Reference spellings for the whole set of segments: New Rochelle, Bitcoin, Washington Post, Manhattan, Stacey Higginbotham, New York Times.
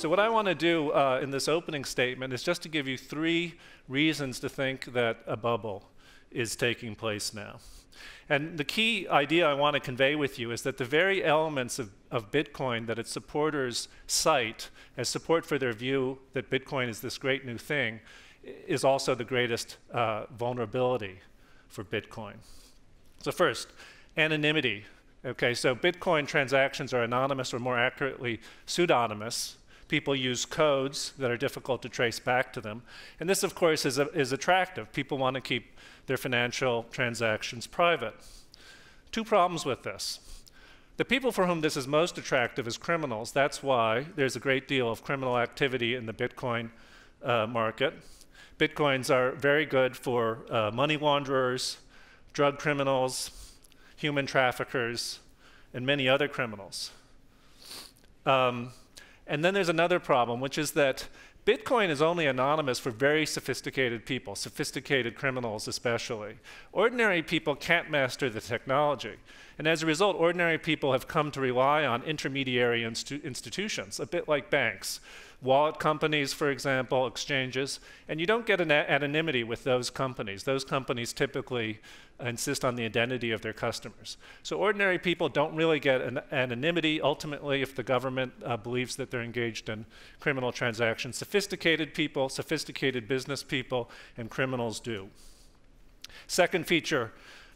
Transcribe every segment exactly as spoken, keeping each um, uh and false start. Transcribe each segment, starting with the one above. So what I want to do uh, in this opening statement is just to give you three reasons to think that a bubble is taking place now. And the key idea I want to convey with you is that the very elements of, of Bitcoin that its supporters cite as support for their view that Bitcoin is this great new thing is also the greatest uh, vulnerability for Bitcoin. So first, anonymity. Okay, so Bitcoin transactions are anonymous, or more accurately, pseudonymous. People use codes that are difficult to trace back to them. And this, of course, is, a, is attractive. People want to keep their financial transactions private. Two problems with this. The people for whom this is most attractive is criminals. That's why there's a great deal of criminal activity in the Bitcoin uh, market. Bitcoins are very good for uh, money launderers, drug criminals, human traffickers, and many other criminals. Um, And then there's another problem, which is that Bitcoin is only anonymous for very sophisticated people, sophisticated criminals especially. Ordinary people can't master the technology. And as a result, ordinary people have come to rely on intermediary instu institutions, a bit like banks, wallet companies, for example, exchanges. And you don't get an anonymity with those companies. Those companies typically insist on the identity of their customers. So ordinary people don't really get an anonymity, ultimately, if the government uh, believes that they're engaged in criminal transactions. Sophisticated people, sophisticated business people, and criminals do. Second feature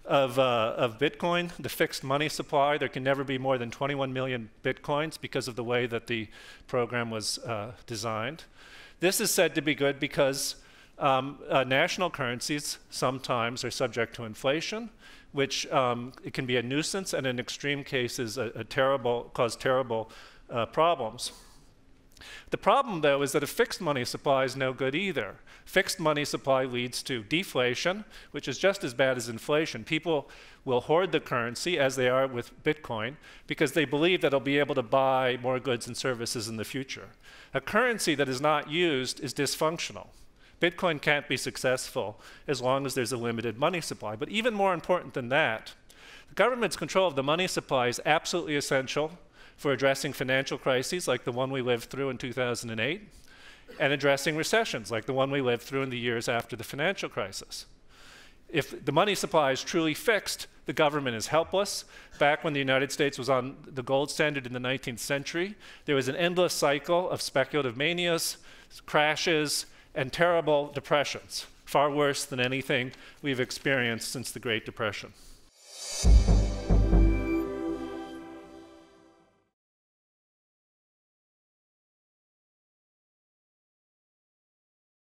of, uh, of Bitcoin, the fixed money supply. There can never be more than twenty-one million Bitcoins because of the way that the program was uh, designed. This is said to be good because Um, uh, national currencies sometimes are subject to inflation, which um, it can be a nuisance, and in extreme cases a, a terrible, cause terrible uh, problems. The problem, though, is that a fixed money supply is no good either. Fixed money supply leads to deflation, which is just as bad as inflation. People will hoard the currency, as they are with Bitcoin, because they believe that they'll be able to buy more goods and services in the future. A currency that is not used is dysfunctional. Bitcoin can't be successful as long as there's a limited money supply. But even more important than that, the government's control of the money supply is absolutely essential for addressing financial crises like the one we lived through in two thousand eight, and addressing recessions like the one we lived through in the years after the financial crisis. If the money supply is truly fixed, the government is helpless. Back when the United States was on the gold standard in the nineteenth century, there was an endless cycle of speculative manias, crashes, and terrible depressions, far worse than anything we've experienced since the Great Depression.